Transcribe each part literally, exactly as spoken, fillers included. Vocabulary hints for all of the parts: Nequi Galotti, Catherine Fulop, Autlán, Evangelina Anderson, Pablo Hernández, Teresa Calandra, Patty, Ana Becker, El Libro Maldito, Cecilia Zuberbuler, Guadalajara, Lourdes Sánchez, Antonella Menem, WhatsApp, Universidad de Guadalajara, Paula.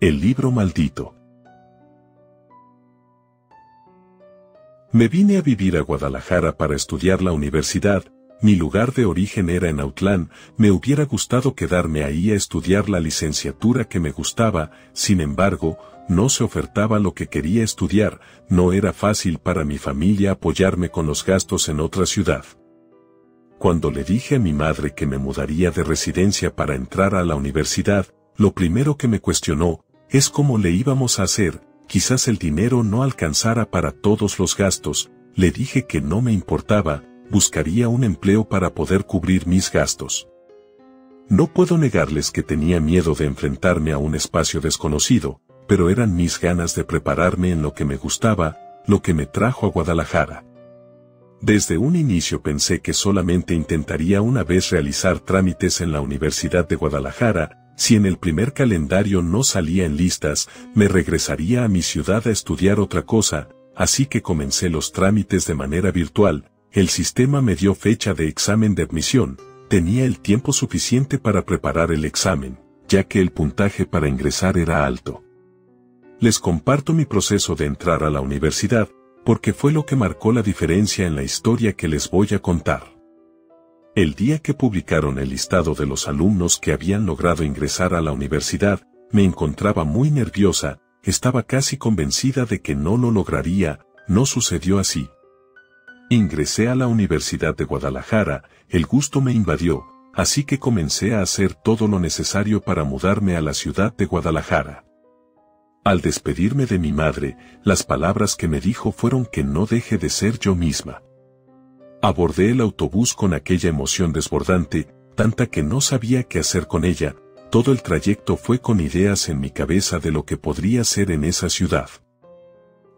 El libro maldito. Me vine a vivir a Guadalajara para estudiar la universidad. Mi lugar de origen era en Autlán. Me hubiera gustado quedarme ahí a estudiar la licenciatura que me gustaba, sin embargo, no se ofertaba lo que quería estudiar, no era fácil para mi familia apoyarme con los gastos en otra ciudad. Cuando le dije a mi madre que me mudaría de residencia para entrar a la universidad, lo primero que me cuestionó es cómo le íbamos a hacer. Quizás el dinero no alcanzara para todos los gastos. Le dije que no me importaba, buscaría un empleo para poder cubrir mis gastos. No puedo negarles que tenía miedo de enfrentarme a un espacio desconocido, pero eran mis ganas de prepararme en lo que me gustaba, lo que me trajo a Guadalajara. Desde un inicio pensé que solamente intentaría una vez realizar trámites en la Universidad de Guadalajara. Si en el primer calendario no salía en listas, me regresaría a mi ciudad a estudiar otra cosa, así que comencé los trámites de manera virtual. El sistema me dio fecha de examen de admisión. Tenía el tiempo suficiente para preparar el examen, ya que el puntaje para ingresar era alto. Les comparto mi proceso de entrar a la universidad, porque fue lo que marcó la diferencia en la historia que les voy a contar. El día que publicaron el listado de los alumnos que habían logrado ingresar a la universidad, me encontraba muy nerviosa, estaba casi convencida de que no lo lograría. No sucedió así. Ingresé a la Universidad de Guadalajara, el gusto me invadió, así que comencé a hacer todo lo necesario para mudarme a la ciudad de Guadalajara. Al despedirme de mi madre, las palabras que me dijo fueron que no deje de ser yo misma. Abordé el autobús con aquella emoción desbordante, tanta que no sabía qué hacer con ella. Todo el trayecto fue con ideas en mi cabeza de lo que podría ser en esa ciudad.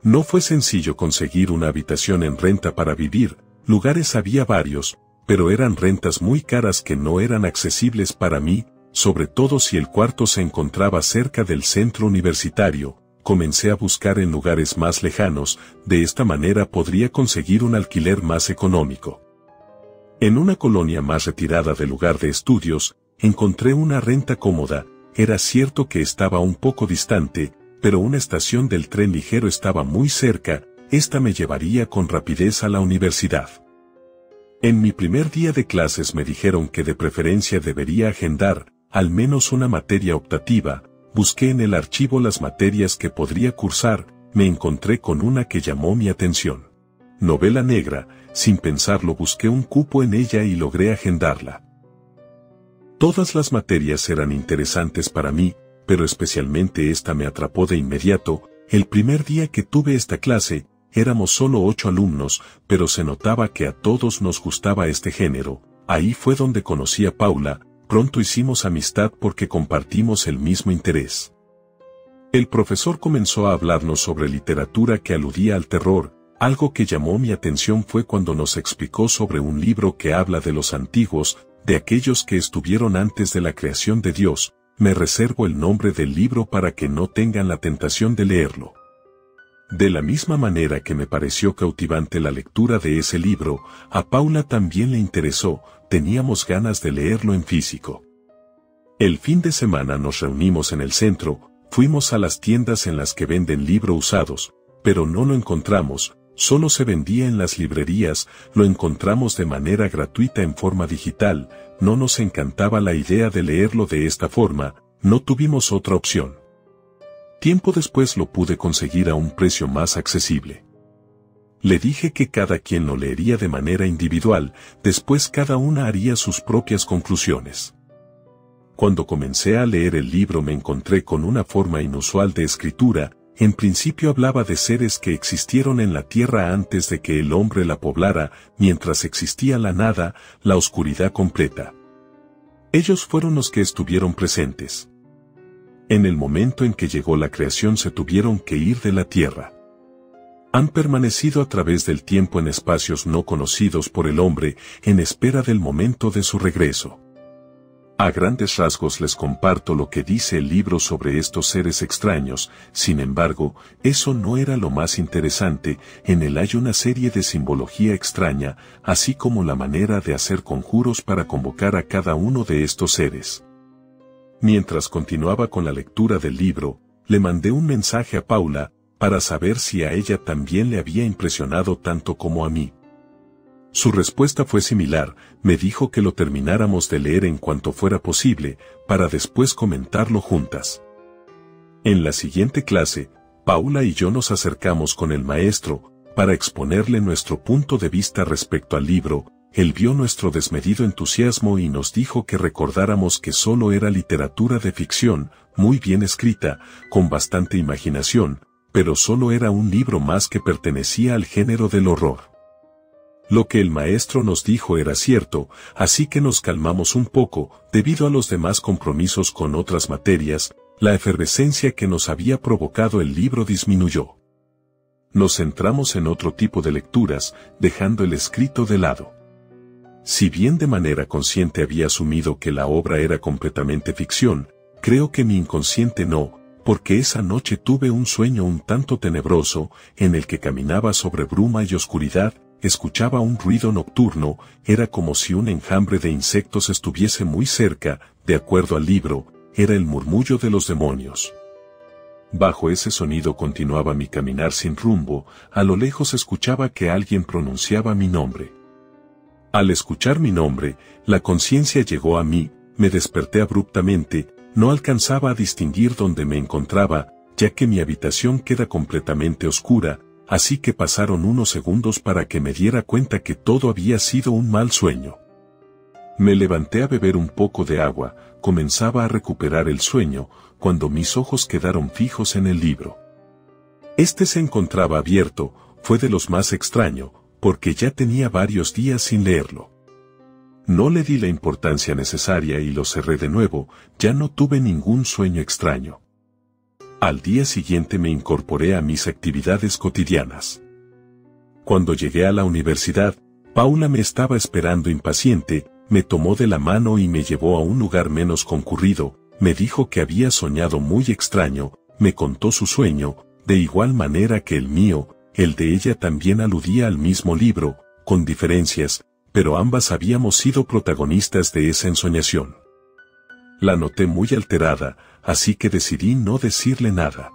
No fue sencillo conseguir una habitación en renta para vivir, lugares había varios, pero eran rentas muy caras que no eran accesibles para mí, sobre todo si el cuarto se encontraba cerca del centro universitario. Comencé a buscar en lugares más lejanos, de esta manera podría conseguir un alquiler más económico. En una colonia más retirada del lugar de estudios, encontré una renta cómoda. Era cierto que estaba un poco distante, pero una estación del tren ligero estaba muy cerca, esta me llevaría con rapidez a la universidad. En mi primer día de clases me dijeron que de preferencia debería agendar al menos una materia optativa. Busqué en el archivo las materias que podría cursar, me encontré con una que llamó mi atención. Novela negra, sin pensarlo busqué un cupo en ella y logré agendarla. Todas las materias eran interesantes para mí, pero especialmente esta me atrapó de inmediato. El primer día que tuve esta clase, éramos solo ocho alumnos, pero se notaba que a todos nos gustaba este género. Ahí fue donde conocí a Paula. Pronto hicimos amistad porque compartimos el mismo interés. El profesor comenzó a hablarnos sobre literatura que aludía al terror. Algo que llamó mi atención fue cuando nos explicó sobre un libro que habla de los antiguos, de aquellos que estuvieron antes de la creación de Dios. Me reservo el nombre del libro para que no tengan la tentación de leerlo. De la misma manera que me pareció cautivante la lectura de ese libro, a Paula también le interesó. Teníamos ganas de leerlo en físico. El fin de semana nos reunimos en el centro, fuimos a las tiendas en las que venden libros usados, pero no lo encontramos, solo se vendía en las librerías, lo encontramos de manera gratuita en forma digital, no nos encantaba la idea de leerlo de esta forma, no tuvimos otra opción. Tiempo después lo pude conseguir a un precio más accesible. Le dije que cada quien lo leería de manera individual, después cada una haría sus propias conclusiones. Cuando comencé a leer el libro me encontré con una forma inusual de escritura. En principio hablaba de seres que existieron en la tierra antes de que el hombre la poblara, mientras existía la nada, la oscuridad completa. Ellos fueron los que estuvieron presentes. En el momento en que llegó la creación se tuvieron que ir de la tierra. Han permanecido a través del tiempo en espacios no conocidos por el hombre, en espera del momento de su regreso. A grandes rasgos les comparto lo que dice el libro sobre estos seres extraños. Sin embargo, eso no era lo más interesante. En él hay una serie de simbología extraña, así como la manera de hacer conjuros para convocar a cada uno de estos seres. Mientras continuaba con la lectura del libro, le mandé un mensaje a Paula, para saber si a ella también le había impresionado tanto como a mí. Su respuesta fue similar, me dijo que lo termináramos de leer en cuanto fuera posible, para después comentarlo juntas. En la siguiente clase, Paula y yo nos acercamos con el maestro, para exponerle nuestro punto de vista respecto al libro. Él vio nuestro desmedido entusiasmo y nos dijo que recordáramos que solo era literatura de ficción, muy bien escrita, con bastante imaginación, pero solo era un libro más que pertenecía al género del horror. Lo que el maestro nos dijo era cierto, así que nos calmamos un poco, debido a los demás compromisos con otras materias, la efervescencia que nos había provocado el libro disminuyó. Nos centramos en otro tipo de lecturas, dejando el escrito de lado. Si bien de manera consciente había asumido que la obra era completamente ficción, creo que mi inconsciente no, porque esa noche tuve un sueño un tanto tenebroso, en el que caminaba sobre bruma y oscuridad, escuchaba un ruido nocturno, era como si un enjambre de insectos estuviese muy cerca, de acuerdo al libro, era el murmullo de los demonios. Bajo ese sonido continuaba mi caminar sin rumbo, a lo lejos escuchaba que alguien pronunciaba mi nombre. Al escuchar mi nombre, la conciencia llegó a mí, me desperté abruptamente, no alcanzaba a distinguir dónde me encontraba, ya que mi habitación queda completamente oscura, así que pasaron unos segundos para que me diera cuenta que todo había sido un mal sueño. Me levanté a beber un poco de agua, comenzaba a recuperar el sueño, cuando mis ojos quedaron fijos en el libro. Este se encontraba abierto, fue de los más extraño, porque ya tenía varios días sin leerlo. No le di la importancia necesaria y lo cerré de nuevo, ya no tuve ningún sueño extraño. Al día siguiente me incorporé a mis actividades cotidianas. Cuando llegué a la universidad, Paula me estaba esperando impaciente, me tomó de la mano y me llevó a un lugar menos concurrido, me dijo que había soñado muy extraño, me contó su sueño, de igual manera que el mío, el de ella también aludía al mismo libro, con diferencias, pero ambas habíamos sido protagonistas de esa ensoñación. La noté muy alterada, así que decidí no decirle nada.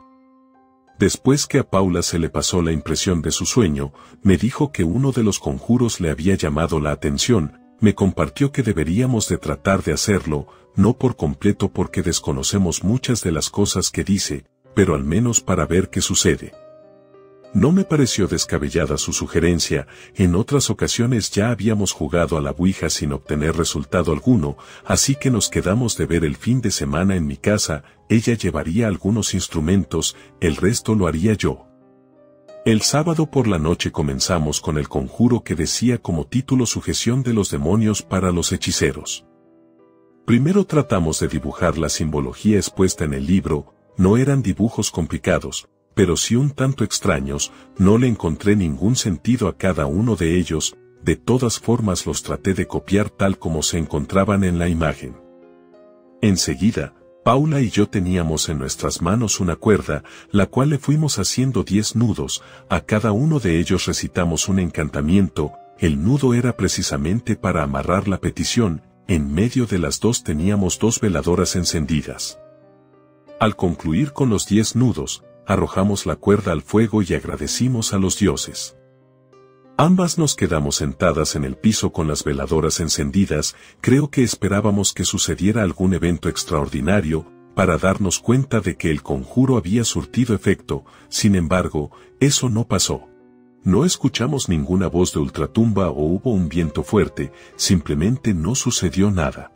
Después que a Paula se le pasó la impresión de su sueño, me dijo que uno de los conjuros le había llamado la atención, me compartió que deberíamos de tratar de hacerlo, no por completo porque desconocemos muchas de las cosas que dice, pero al menos para ver qué sucede. No me pareció descabellada su sugerencia, en otras ocasiones ya habíamos jugado a la ouija sin obtener resultado alguno, así que nos quedamos de ver el fin de semana en mi casa, ella llevaría algunos instrumentos, el resto lo haría yo. El sábado por la noche comenzamos con el conjuro que decía como título Sujeción de los demonios para los hechiceros. Primero tratamos de dibujar la simbología expuesta en el libro, no eran dibujos complicados, pero sí un tanto extraños, no le encontré ningún sentido a cada uno de ellos, de todas formas los traté de copiar tal como se encontraban en la imagen. Enseguida, Paula y yo teníamos en nuestras manos una cuerda, la cual le fuimos haciendo diez nudos, a cada uno de ellos recitamos un encantamiento, el nudo era precisamente para amarrar la petición, en medio de las dos teníamos dos veladoras encendidas. Al concluir con los diez nudos, arrojamos la cuerda al fuego y agradecimos a los dioses. Ambas nos quedamos sentadas en el piso con las veladoras encendidas, creo que esperábamos que sucediera algún evento extraordinario, para darnos cuenta de que el conjuro había surtido efecto, sin embargo, eso no pasó. No escuchamos ninguna voz de ultratumba o hubo un viento fuerte, simplemente no sucedió nada.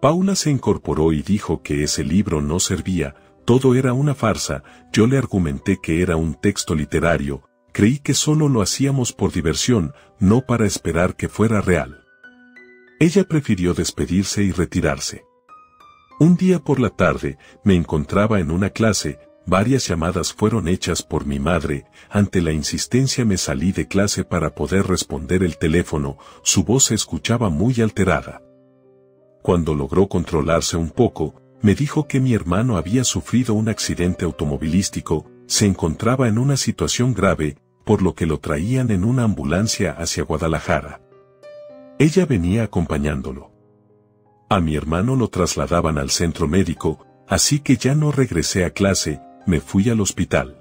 Paula se incorporó y dijo que ese libro no servía, todo era una farsa, yo le argumenté que era un texto literario, creí que solo lo hacíamos por diversión, no para esperar que fuera real. Ella prefirió despedirse y retirarse. Un día por la tarde, me encontraba en una clase, varias llamadas fueron hechas por mi madre, ante la insistencia me salí de clase para poder responder el teléfono, su voz se escuchaba muy alterada. Cuando logró controlarse un poco, me dijo que mi hermano había sufrido un accidente automovilístico, se encontraba en una situación grave, por lo que lo traían en una ambulancia hacia Guadalajara. Ella venía acompañándolo. A mi hermano lo trasladaban al centro médico, Así que ya no regresé a clase, me fui al hospital.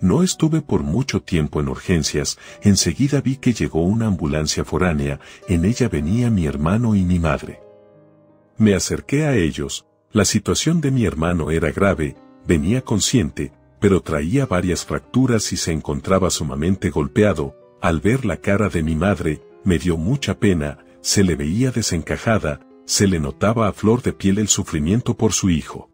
No estuve por mucho tiempo en urgencias, enseguida vi que llegó una ambulancia foránea, en ella venía mi hermano y mi madre. Me acerqué a ellos, la situación de mi hermano era grave, venía consciente, pero traía varias fracturas y se encontraba sumamente golpeado. Al ver la cara de mi madre, me dio mucha pena, se le veía desencajada, se le notaba a flor de piel el sufrimiento por su hijo.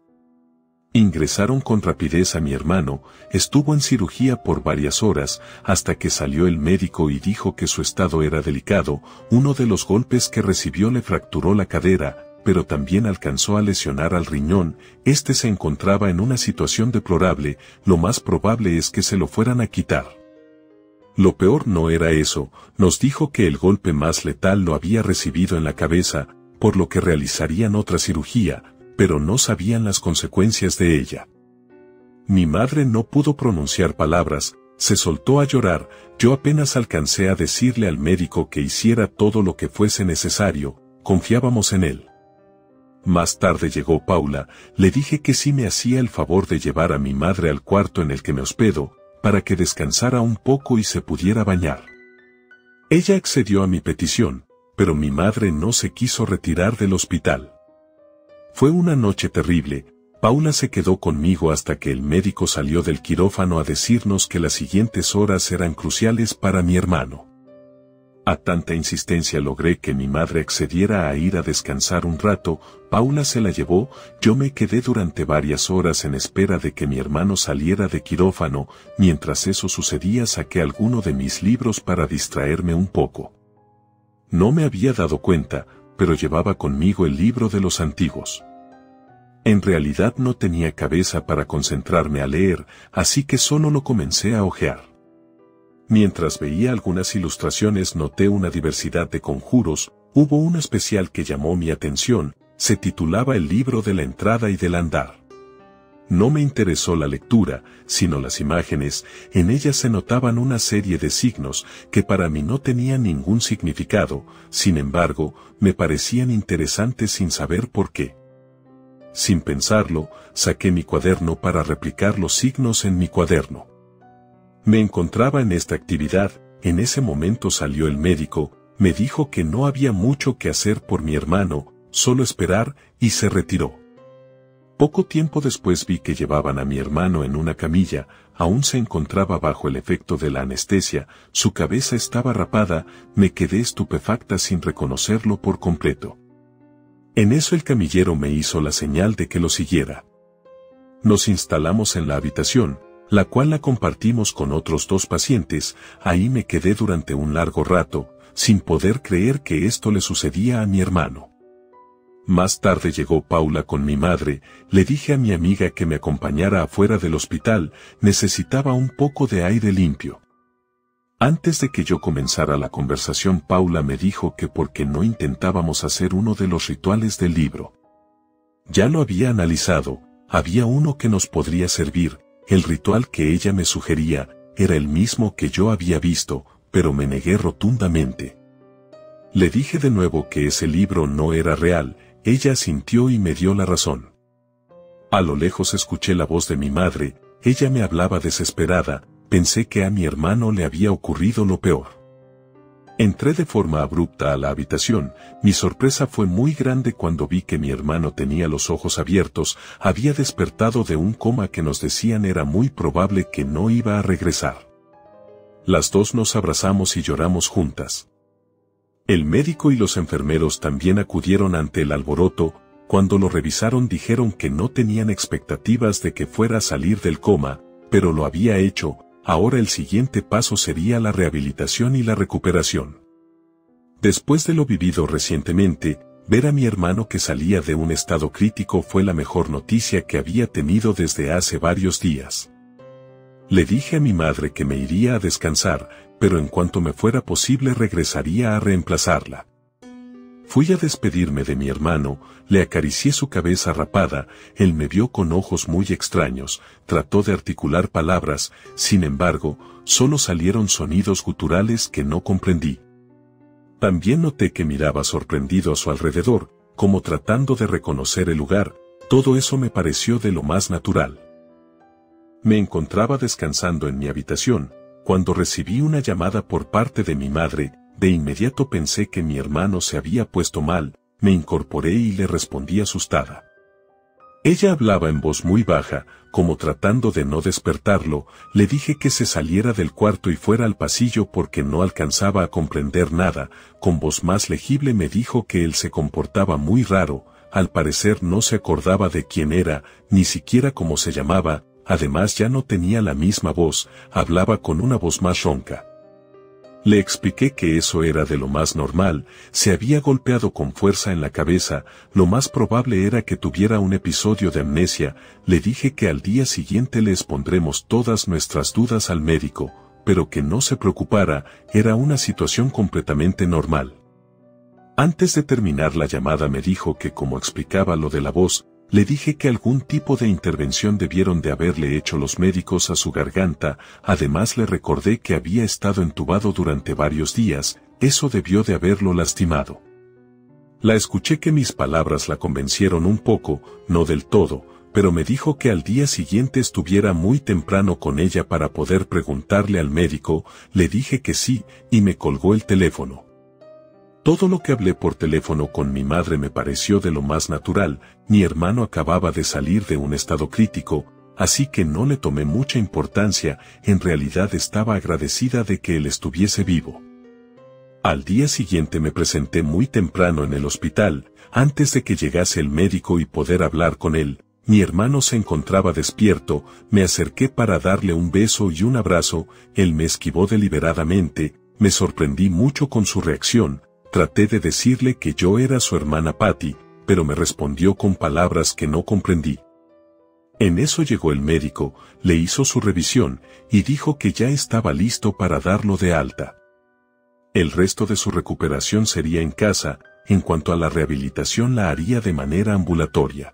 Ingresaron con rapidez a mi hermano, estuvo en cirugía por varias horas, hasta que salió el médico y dijo que su estado era delicado, uno de los golpes que recibió le fracturó la cadera, pero también alcanzó a lesionar al riñón, este se encontraba en una situación deplorable, lo más probable es que se lo fueran a quitar. Lo peor no era eso, nos dijo que el golpe más letal lo había recibido en la cabeza, por lo que realizarían otra cirugía, pero no sabían las consecuencias de ella. Mi madre no pudo pronunciar palabras, se soltó a llorar, yo apenas alcancé a decirle al médico que hiciera todo lo que fuese necesario, confiábamos en él. Más tarde llegó Paula, le dije que sí me hacía el favor de llevar a mi madre al cuarto en el que me hospedo, para que descansara un poco y se pudiera bañar. Ella accedió a mi petición, pero mi madre no se quiso retirar del hospital. Fue una noche terrible, Paula se quedó conmigo hasta que el médico salió del quirófano a decirnos que las siguientes horas eran cruciales para mi hermano. A tanta insistencia logré que mi madre accediera a ir a descansar un rato, Paula se la llevó, yo me quedé durante varias horas en espera de que mi hermano saliera de quirófano, mientras eso sucedía saqué alguno de mis libros para distraerme un poco. No me había dado cuenta, pero llevaba conmigo el libro de los antiguos. En realidad no tenía cabeza para concentrarme a leer, así que solo lo comencé a hojear. Mientras veía algunas ilustraciones noté una diversidad de conjuros, hubo un especial que llamó mi atención, se titulaba El libro de la entrada y del andar. No me interesó la lectura, sino las imágenes, en ellas se notaban una serie de signos que para mí no tenían ningún significado, sin embargo, me parecían interesantes sin saber por qué. Sin pensarlo, saqué mi cuaderno para replicar los signos en mi cuaderno. Me encontraba en esta actividad, en ese momento salió el médico, me dijo que no había mucho que hacer por mi hermano, solo esperar, y se retiró. Poco tiempo después vi que llevaban a mi hermano en una camilla, aún se encontraba bajo el efecto de la anestesia, su cabeza estaba rapada, me quedé estupefacta sin reconocerlo por completo. En eso el camillero me hizo la señal de que lo siguiera. Nos instalamos en la habitación, la cual la compartimos con otros dos pacientes, ahí me quedé durante un largo rato, sin poder creer que esto le sucedía a mi hermano. Más tarde llegó Paula con mi madre, le dije a mi amiga que me acompañara afuera del hospital, necesitaba un poco de aire limpio. Antes de que yo comenzara la conversación, Paula me dijo que por qué no intentábamos hacer uno de los rituales del libro. Ya lo había analizado, había uno que nos podría servir. El ritual que ella me sugería era el mismo que yo había visto, pero me negué rotundamente. Le dije de nuevo que ese libro no era real, ella asintió y me dio la razón. A lo lejos escuché la voz de mi madre, ella me hablaba desesperada, pensé que a mi hermano le había ocurrido lo peor. Entré de forma abrupta a la habitación, mi sorpresa fue muy grande cuando vi que mi hermano tenía los ojos abiertos, había despertado de un coma que nos decían era muy probable que no iba a regresar. Las dos nos abrazamos y lloramos juntas. El médico y los enfermeros también acudieron ante el alboroto, cuando lo revisaron dijeron que no tenían expectativas de que fuera a salir del coma, pero lo había hecho. Ahora el siguiente paso sería la rehabilitación y la recuperación. Después de lo vivido recientemente, ver a mi hermano que salía de un estado crítico fue la mejor noticia que había tenido desde hace varios días. Le dije a mi madre que me iría a descansar, pero en cuanto me fuera posible regresaría a reemplazarla. Fui a despedirme de mi hermano, le acaricié su cabeza rapada, él me vio con ojos muy extraños, trató de articular palabras, sin embargo, solo salieron sonidos guturales que no comprendí. También noté que miraba sorprendido a su alrededor, como tratando de reconocer el lugar, Todo eso me pareció de lo más natural. Me encontraba descansando en mi habitación, cuando recibí una llamada por parte de mi madre. De inmediato pensé que mi hermano se había puesto mal, me incorporé y le respondí asustada. Ella hablaba en voz muy baja, como tratando de no despertarlo. Le dije que se saliera del cuarto y fuera al pasillo porque no alcanzaba a comprender nada. Con voz más legible me dijo que él se comportaba muy raro, al parecer no se acordaba de quién era, ni siquiera cómo se llamaba, además ya no tenía la misma voz, hablaba con una voz más ronca. Le expliqué que eso era de lo más normal, se había golpeado con fuerza en la cabeza, lo más probable era que tuviera un episodio de amnesia. Le dije que al día siguiente le expondremos todas nuestras dudas al médico, pero que no se preocupara, era una situación completamente normal. Antes de terminar la llamada me dijo que como explicaba lo de la voz, le dije que algún tipo de intervención debieron de haberle hecho los médicos a su garganta, además le recordé que había estado entubado durante varios días, eso debió de haberlo lastimado. La escuché que mis palabras la convencieron un poco, no del todo, pero me dijo que al día siguiente estuviera muy temprano con ella para poder preguntarle al médico. Le dije que sí, y me colgó el teléfono. Todo lo que hablé por teléfono con mi madre me pareció de lo más natural, mi hermano acababa de salir de un estado crítico, así que no le tomé mucha importancia, en realidad estaba agradecida de que él estuviese vivo. Al día siguiente me presenté muy temprano en el hospital, antes de que llegase el médico y poder hablar con él. Mi hermano se encontraba despierto, me acerqué para darle un beso y un abrazo, él me esquivó deliberadamente, me sorprendí mucho con su reacción. Traté de decirle que yo era su hermana Patty, pero me respondió con palabras que no comprendí. En eso llegó el médico, le hizo su revisión, y dijo que ya estaba listo para darlo de alta. El resto de su recuperación sería en casa, en cuanto a la rehabilitación la haría de manera ambulatoria.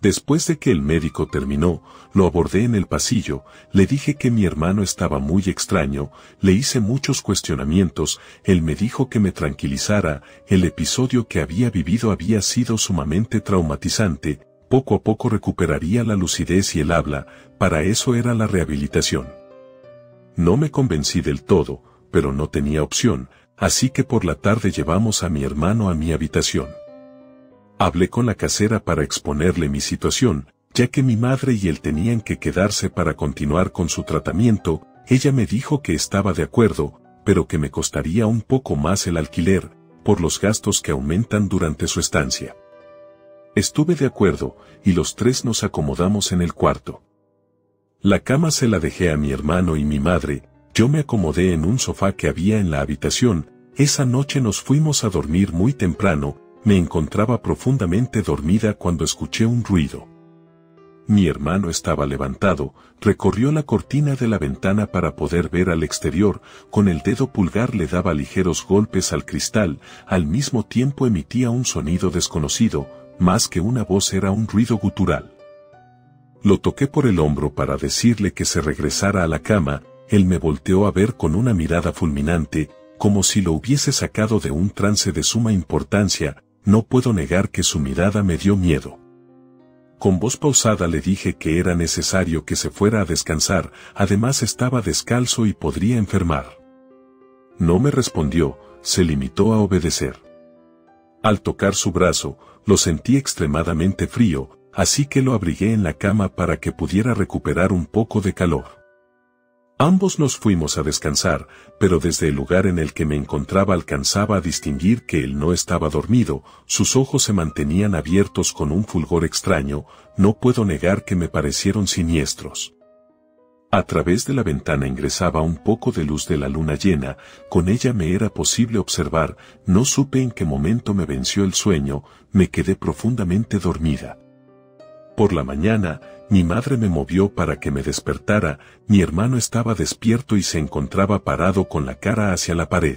Después de que el médico terminó, lo abordé en el pasillo, le dije que mi hermano estaba muy extraño, le hice muchos cuestionamientos, él me dijo que me tranquilizara, el episodio que había vivido había sido sumamente traumatizante, poco a poco recuperaría la lucidez y el habla, para eso era la rehabilitación. No me convencí del todo, pero no tenía opción, así que por la tarde llevamos a mi hermano a mi habitación. Hablé con la casera para exponerle mi situación, ya que mi madre y él tenían que quedarse para continuar con su tratamiento. Ella me dijo que estaba de acuerdo, pero que me costaría un poco más el alquiler, por los gastos que aumentan durante su estancia. Estuve de acuerdo, y los tres nos acomodamos en el cuarto. La cama se la dejé a mi hermano y mi madre, yo me acomodé en un sofá que había en la habitación. Esa noche nos fuimos a dormir muy temprano. Me encontraba profundamente dormida cuando escuché un ruido. Mi hermano estaba levantado, recorrió la cortina de la ventana para poder ver al exterior, con el dedo pulgar le daba ligeros golpes al cristal, al mismo tiempo emitía un sonido desconocido, más que una voz era un ruido gutural. Lo toqué por el hombro para decirle que se regresara a la cama, él me volteó a ver con una mirada fulminante, como si lo hubiese sacado de un trance de suma importancia. No puedo negar que su mirada me dio miedo. Con voz pausada le dije que era necesario que se fuera a descansar, además estaba descalzo y podría enfermar. No me respondió, se limitó a obedecer. Al tocar su brazo, lo sentí extremadamente frío, así que lo abrigué en la cama para que pudiera recuperar un poco de calor. Ambos nos fuimos a descansar, pero desde el lugar en el que me encontraba alcanzaba a distinguir que él no estaba dormido, sus ojos se mantenían abiertos con un fulgor extraño, no puedo negar que me parecieron siniestros. A través de la ventana ingresaba un poco de luz de la luna llena, con ella me era posible observar, no supe en qué momento me venció el sueño, me quedé profundamente dormida. Por la mañana, mi madre me movió para que me despertara, mi hermano estaba despierto y se encontraba parado con la cara hacia la pared.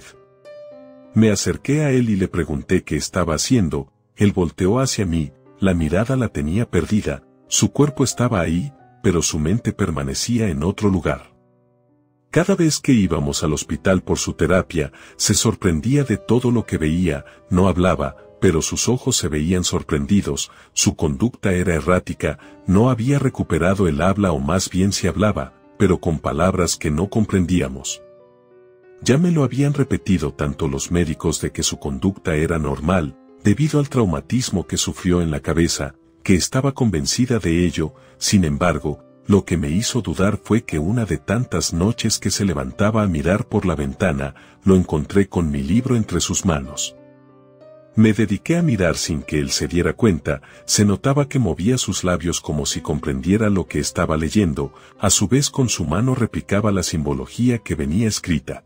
Me acerqué a él y le pregunté qué estaba haciendo, él volteó hacia mí, la mirada la tenía perdida, su cuerpo estaba ahí, pero su mente permanecía en otro lugar. Cada vez que íbamos al hospital por su terapia, se sorprendía de todo lo que veía, no hablaba, pero sus ojos se veían sorprendidos, su conducta era errática, no había recuperado el habla o más bien se hablaba, pero con palabras que no comprendíamos. Ya me lo habían repetido tanto los médicos de que su conducta era normal, debido al traumatismo que sufrió en la cabeza, que estaba convencida de ello. Sin embargo, lo que me hizo dudar fue que una de tantas noches que se levantaba a mirar por la ventana, lo encontré con mi libro entre sus manos. Me dediqué a mirar sin que él se diera cuenta, se notaba que movía sus labios como si comprendiera lo que estaba leyendo, a su vez con su mano replicaba la simbología que venía escrita.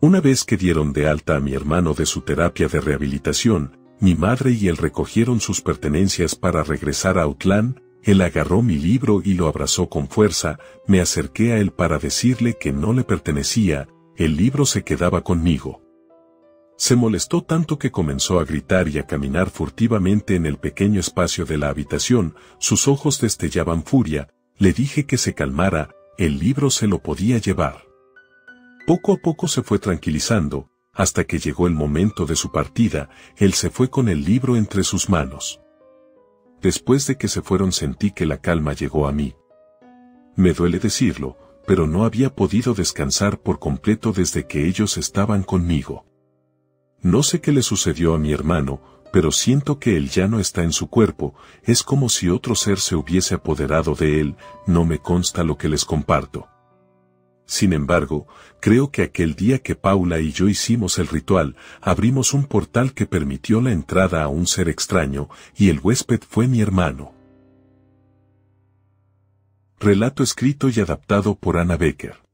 Una vez que dieron de alta a mi hermano de su terapia de rehabilitación, mi madre y él recogieron sus pertenencias para regresar a Autlán. Él agarró mi libro y lo abrazó con fuerza, me acerqué a él para decirle que no le pertenecía, el libro se quedaba conmigo. Se molestó tanto que comenzó a gritar y a caminar furtivamente en el pequeño espacio de la habitación, sus ojos destellaban furia, le dije que se calmara, el libro se lo podía llevar. Poco a poco se fue tranquilizando, hasta que llegó el momento de su partida, él se fue con el libro entre sus manos. Después de que se fueron sentí que la calma llegó a mí. Me duele decirlo, pero no había podido descansar por completo desde que ellos estaban conmigo. No sé qué le sucedió a mi hermano, pero siento que él ya no está en su cuerpo, es como si otro ser se hubiese apoderado de él, no me consta lo que les comparto. Sin embargo, creo que aquel día que Paula y yo hicimos el ritual, abrimos un portal que permitió la entrada a un ser extraño, y el huésped fue mi hermano. Relato escrito y adaptado por Ana Becker.